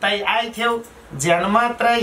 Ayo, jangan matrai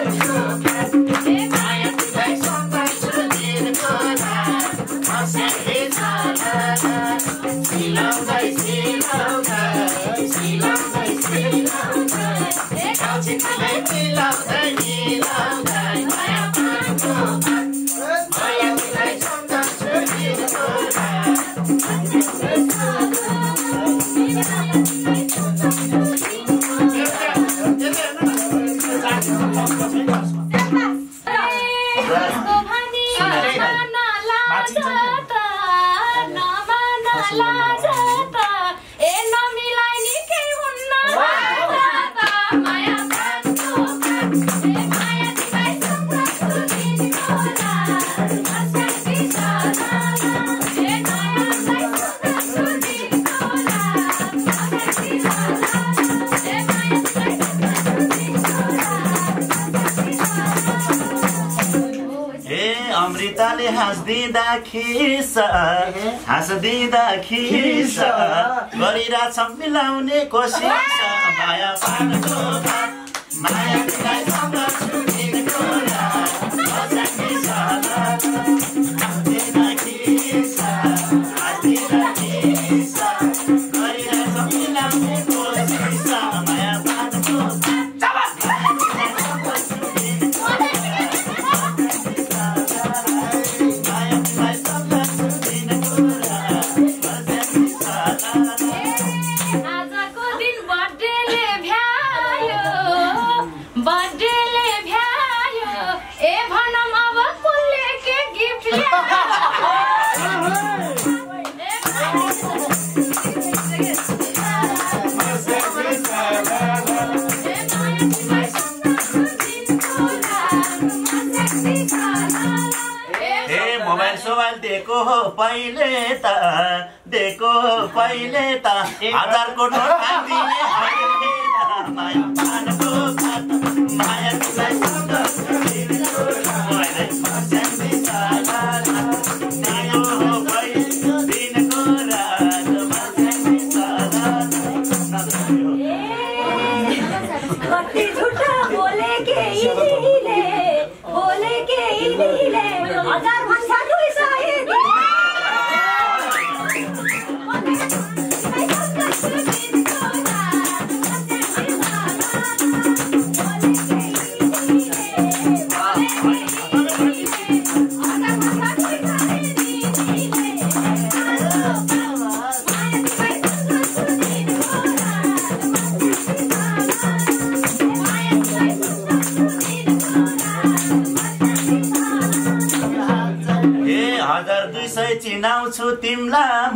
चिनाउँछु तिमलाई म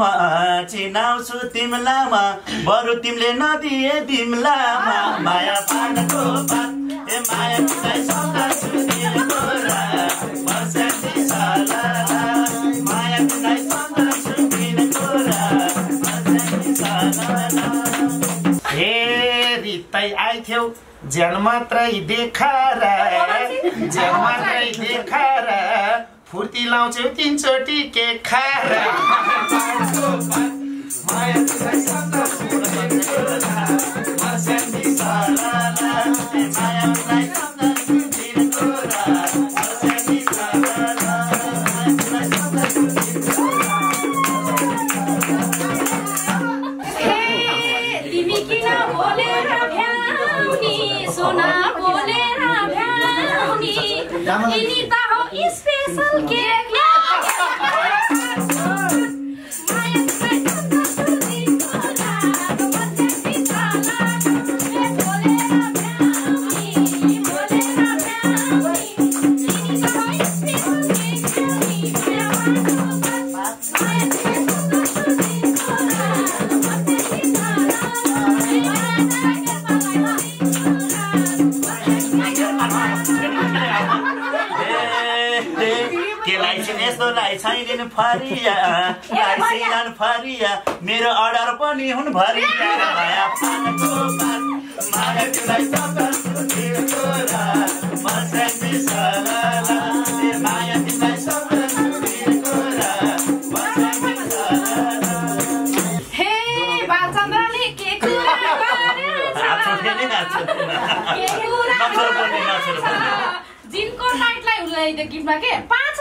चिनाउँछु तिमलाई म बरु तिमीले नदिए तिमलाई म माया पानको पात ए माया पिताई सल्ला सुनेको र बसेसी सल्ला माया पिताई सल्ला सुनेको र बसेसी सल्ला हे रितै आइथ्यौ ज्यान मात्रै देखारा ज्यान मात्रै देखारा फुर्ती लाउँछौ तीनचोटी के खारा माया पिताई सल्ला सुनेको र बसेसी सल्ला माया पिताई सल्ला सुनेको र बसेसी सल्ला माया पिताई सल्ला सुनेको र ini tahu special cake ya लाइसिन फरिया लाइसिन फरिया मेरो अर्डर पनि हुन भरिया माया पानको पात माया तिमीलाई सल्ला सुनेको र बसेसी सल्ला माया तिमीलाई सल्ला सुनेको र बसेसी सल्ला हे बाचन्द्रले के कुरा गरेछ जिनको नाइटलाई उलाई त गिफ्टमा के 5000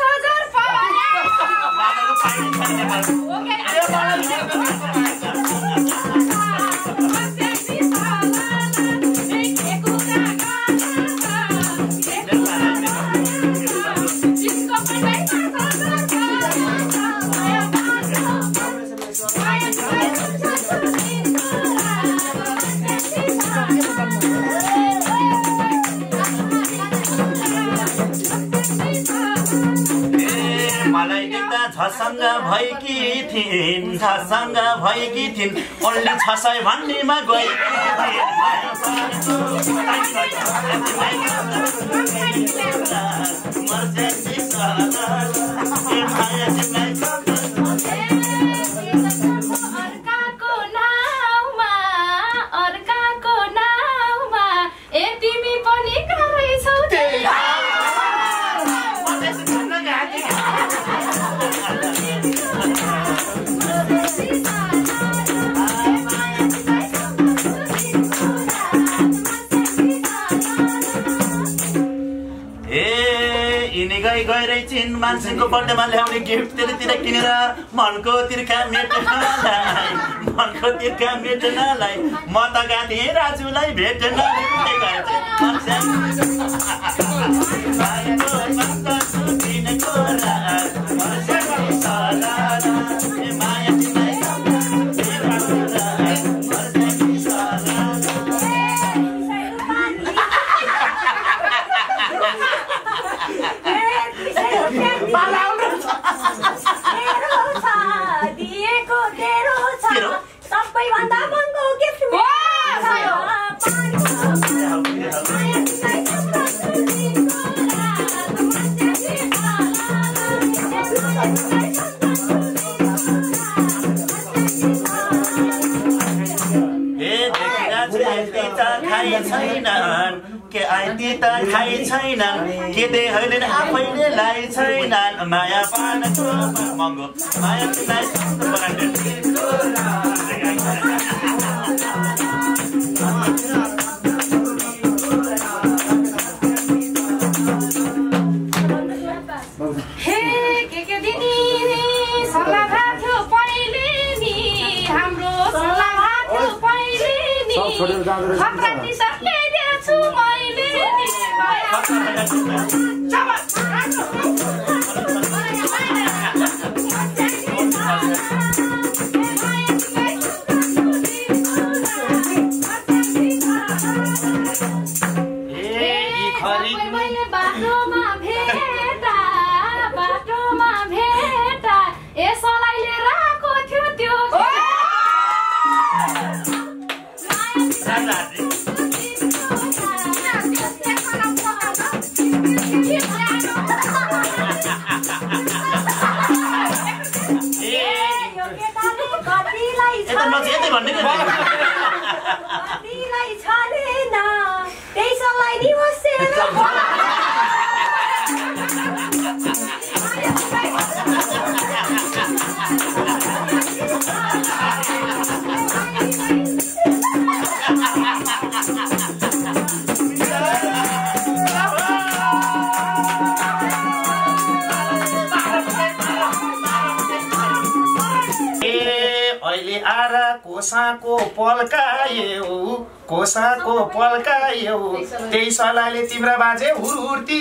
ओके छसँग भएकी थिइन् ओन्ली 600 भन्नेमा गएकी अर्काको नाउँमा ए तिमी पनि गरेछौ गइरै चिन मान्छेको बर्थडेमा ल्याउने गिफ्ट तेलतिर किनेर मनको तिर्खा मेट्नलाई म त गाथे राजुलाई भेट्न के देहले आफैले लाई छैनन् माया पानको मङ्गो माया तिमीलाई सल्ला सुनेको र हे के दिनी रे सल्लाह थियो पहिले नि हाम्रो सल्लाह थियो पहिले नि खतरा बाटोमा भेटा कोसाको पल्कायो त्यही सलाले तिम्रो बाजे हुर्ती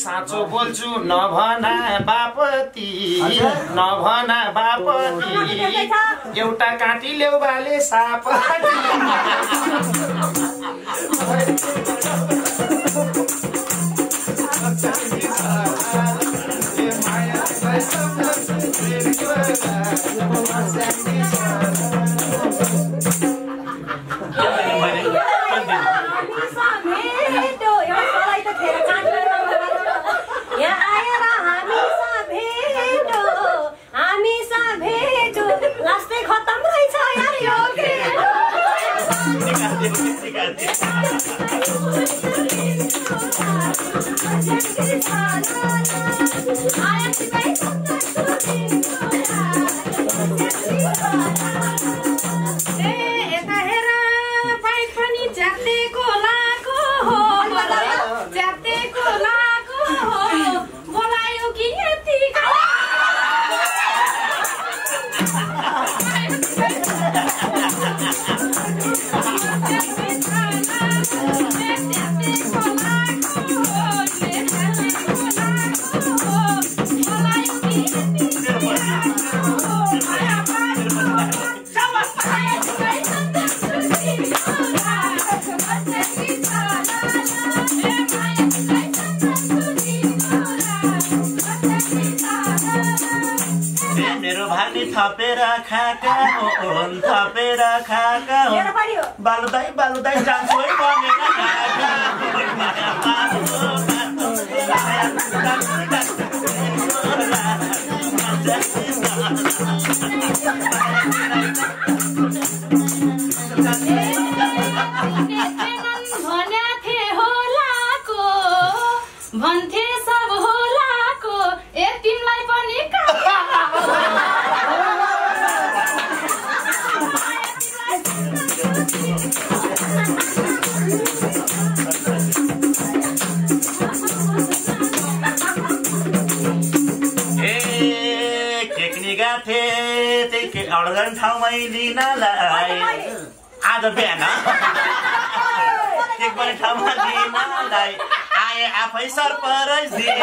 साँचो बोल्छु नभना बापति नभना बापति एउटा काँटी ल्याउबाले साप Balu-balu त्यही अर्डर गर्ने ठाउँमा लिन लाए आज बिहान त्यही गर्ने ठाउँमा लिन लाए आए आफै सरप्राइज दिए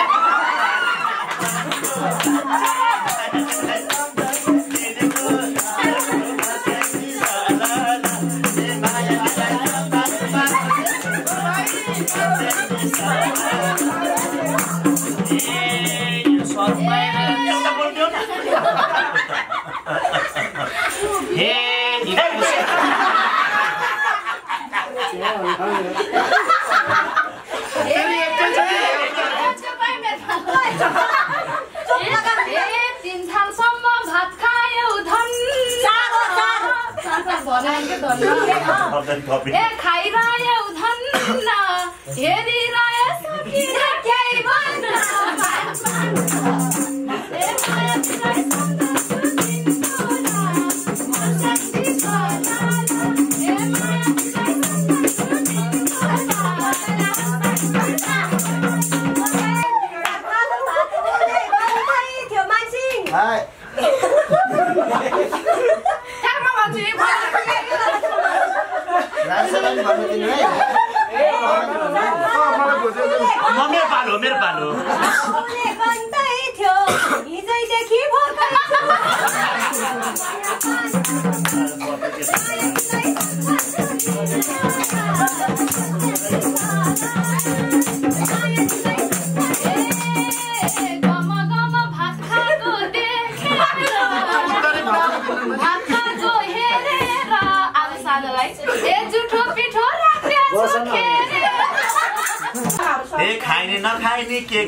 के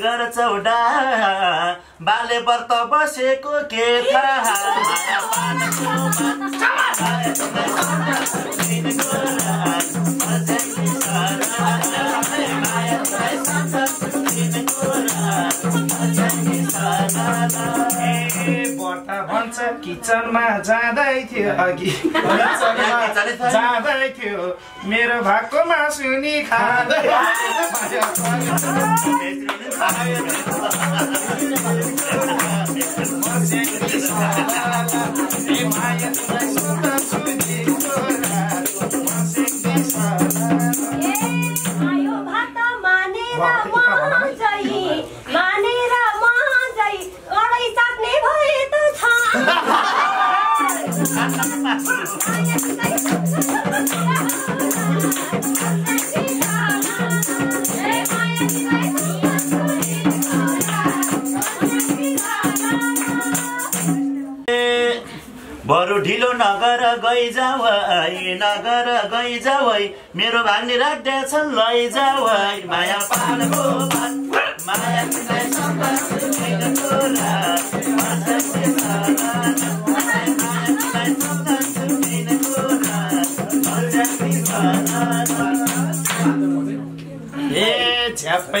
गर्छौ डा बाले व्रत बसेको के किचनमा जाँदै थियो मेरो भागको मासु नि खाँदै बरु ढिलो नगर गई जावै मेरो भाग्ने राख्दैछ लई जावै माया पालको झ्याप्पै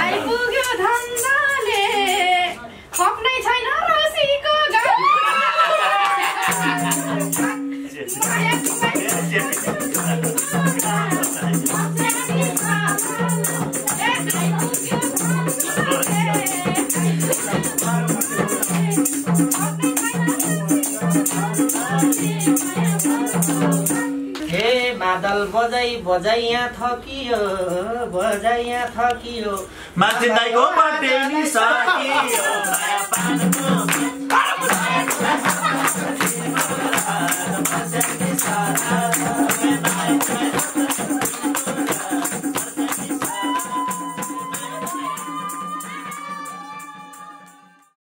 आइपुग्यो धन्दाले खप्नै छैन रसीको मादल बजाइया थकियो माथि दाइको बटेनी सकियो माया पानको कर्म